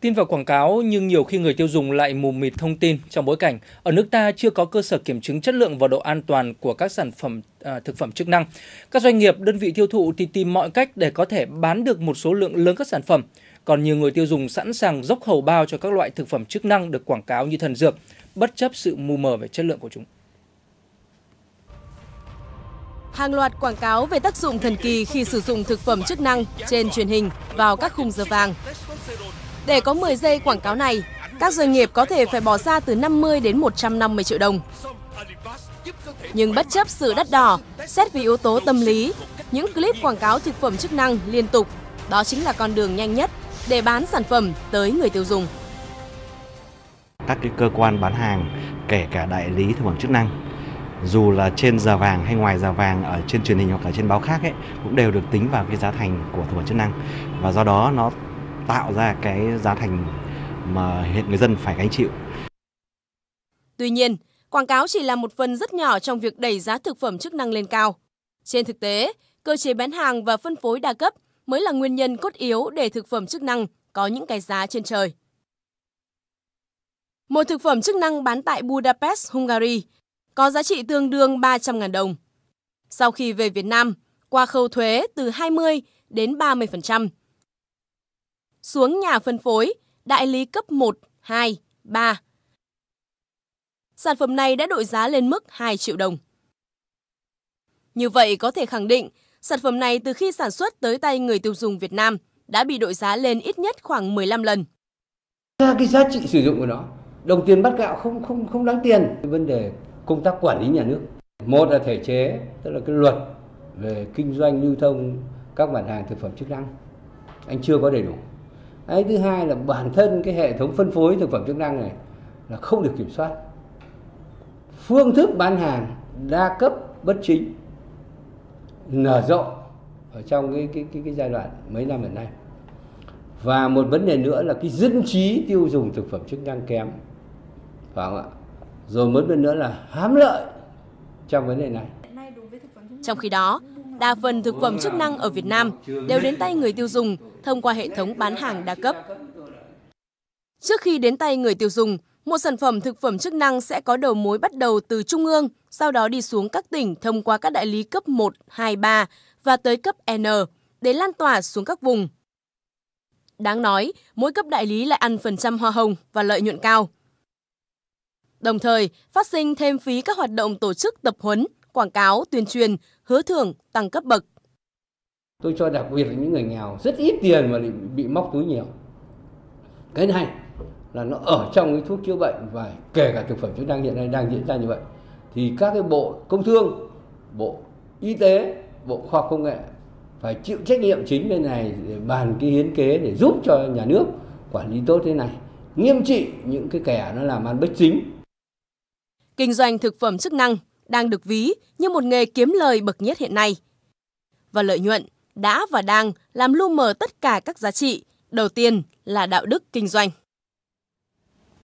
Tin vào quảng cáo nhưng nhiều khi người tiêu dùng lại mù mịt thông tin trong bối cảnh ở nước ta chưa có cơ sở kiểm chứng chất lượng và độ an toàn của các sản phẩm thực phẩm chức năng. Các doanh nghiệp, đơn vị tiêu thụ thì tìm mọi cách để có thể bán được một số lượng lớn các sản phẩm. Còn nhiều người tiêu dùng sẵn sàng dốc hầu bao cho các loại thực phẩm chức năng được quảng cáo như thần dược, bất chấp sự mù mờ về chất lượng của chúng. Hàng loạt quảng cáo về tác dụng thần kỳ khi sử dụng thực phẩm chức năng trên truyền hình vào các khung giờ vàng. Để có 10 giây quảng cáo này, các doanh nghiệp có thể phải bỏ ra từ 50 đến 150 triệu đồng. Nhưng bất chấp sự đắt đỏ, xét về yếu tố tâm lý, những clip quảng cáo thực phẩm chức năng liên tục, đó chính là con đường nhanh nhất để bán sản phẩm tới người tiêu dùng. Các cơ quan bán hàng, kể cả đại lý thực phẩm chức năng, dù là trên giờ vàng hay ngoài giờ vàng, ở trên truyền hình hoặc ở trên báo khác ấy, cũng đều được tính vào cái giá thành của thực phẩm chức năng. Và do đó nó tạo ra cái giá thành mà hiện người dân phải gánh chịu. Tuy nhiên, quảng cáo chỉ là một phần rất nhỏ trong việc đẩy giá thực phẩm chức năng lên cao. Trên thực tế, cơ chế bán hàng và phân phối đa cấp mới là nguyên nhân cốt yếu để thực phẩm chức năng có những cái giá trên trời. Một thực phẩm chức năng bán tại Budapest, Hungary có giá trị tương đương 300.000 đồng. Sau khi về Việt Nam, qua khâu thuế từ 20 đến 30%. Xuống nhà phân phối, đại lý cấp 1, 2, 3. Sản phẩm này đã đội giá lên mức 2 triệu đồng. Như vậy có thể khẳng định, sản phẩm này từ khi sản xuất tới tay người tiêu dùng Việt Nam đã bị đội giá lên ít nhất khoảng 15 lần. Cái giá trị sử dụng của nó, đồng tiền bát gạo không đáng tiền. Vấn đề công tác quản lý nhà nước. Một là thể chế, tức là cái luật về kinh doanh lưu thông các mặt hàng thực phẩm chức năng. Anh chưa có đầy đủ. Thứ hai là bản thân cái hệ thống phân phối thực phẩm chức năng này là không được kiểm soát. Phương thức bán hàng đa cấp bất chính nở rộ ở trong cái giai đoạn mấy năm gần đây. Và một vấn đề nữa là cái dân trí tiêu dùng thực phẩm chức năng kém. Phải không ạ? Rồi một vấn đề nữa là hám lợi trong vấn đề này. Trong khi đó, đa phần thực phẩm chức năng ở Việt Nam đều đến tay người tiêu dùng thông qua hệ thống bán hàng đa cấp. Trước khi đến tay người tiêu dùng, một sản phẩm thực phẩm chức năng sẽ có đầu mối bắt đầu từ trung ương, sau đó đi xuống các tỉnh thông qua các đại lý cấp 1, 2, 3 và tới cấp N để lan tỏa xuống các vùng. Đáng nói, mỗi cấp đại lý lại ăn phần trăm hoa hồng và lợi nhuận cao. Đồng thời, phát sinh thêm phí các hoạt động tổ chức tập huấn, quảng cáo, tuyên truyền, hứa thưởng, tăng cấp bậc. Tôi cho đặc biệt là những người nghèo rất ít tiền mà bị móc túi nhiều. Cái này là nó ở trong cái thuốc chữa bệnh và kể cả thực phẩm chức năng hiện nay đang diễn ra như vậy. Thì các cái bộ công thương, bộ y tế, bộ khoa học công nghệ phải chịu trách nhiệm chính bên này để bàn cái hiến kế để giúp cho nhà nước quản lý tốt thế này. Nghiêm trị những cái kẻ nó làm ăn bất chính. Kinh doanh thực phẩm chức năng đang được ví như một nghề kiếm lời bậc nhất hiện nay. Và lợi nhuận đã và đang làm lu mờ tất cả các giá trị, đầu tiên là đạo đức kinh doanh.